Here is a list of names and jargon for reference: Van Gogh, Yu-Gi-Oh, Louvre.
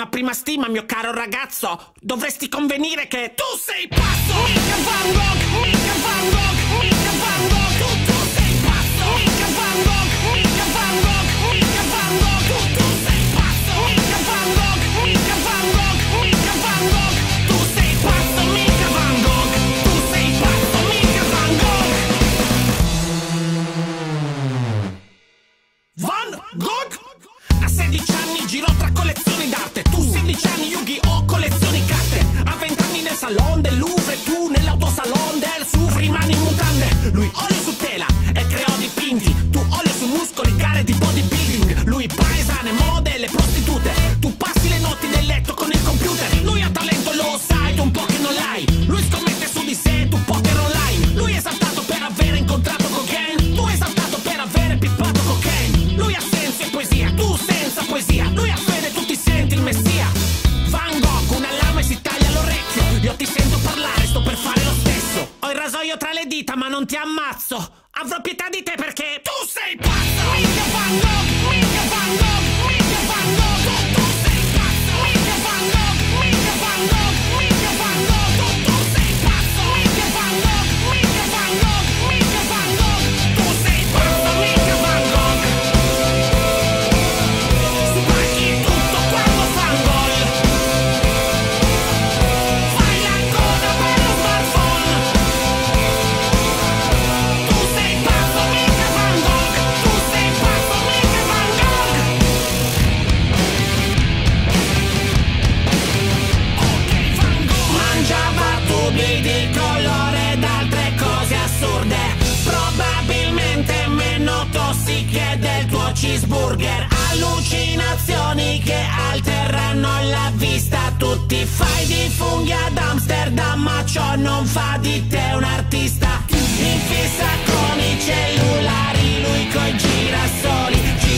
una prima stima, mio caro ragazzo. Dovresti convenire che tu sei pazzo. Mica Van Gogh, mica Van Gogh, mica Van Gogh. Tu sei pazzo. Mica Van Gogh, mica Van Gogh, mica Van Gogh. Tu sei pazzo. Mica Van Gogh, mica Van Gogh, mica Van Gogh. Tu sei pazzo, mica Van Gogh. Tu sei pazzo, mica Van Gogh. Van Gogh? A 16 anni girò tra collezioni d'arte. Tu 16 anni Yu-Gi-Oh, collezioni carte. A 20 anni nel salone del Louvre, tu nell'autosalon del Louvre rimani in mutande. Lui olio su tela e creò dipinti, tu olio su muscoli, gare di bodybuilding. Lui paesane, modelle, prostitute, tu passi le notti nel letto con il computer. Lui ha talento, lo sai, tu un po' che non l'hai. Lui scommette su di sé, tu poker online. Lui è esaltato per aver incontrato cocaine, tu esaltato per aver pippato cocaine. Lui ha senso e poesia, tu senza poesia. Lui ha fede, tu ti senti il messia. Van Gogh, una lama e si taglia l'orecchio. Io ti sento parlare, sto per fare lo stesso. Ho il rasoio tra le dita ma non ti ammazzo. Avrò pietà di te perché tu sei pazzo. Mica Van Gogh, mica Van Gogh, mica Van Gogh. Tu sei pazzo. Mica Van Gogh, mica Van Gogh, mica Van Gogh. Tu sei pazzo. Mica Van Gogh, mica Van Gogh, mica Van Gogh. Tu sei pazzo, mica Van Gogh. Spacchi tutto quando fa un gol. Fai la coda per lo smartphone. Tu sei pazzo, mica Van Gogh. Tu sei pazzo, mica Van Gogh. Ok, Van Gogh mangiava tubi di colore ed altre cose assurde, probabilmente meno tossiche del tuo cheeseburger. Allucinazioni che alterano la vista, tu ti fai di funghi ad Amsterdam, ma ciò non fa di te un artista. In fissa con i cellulari, lui coi girasoli.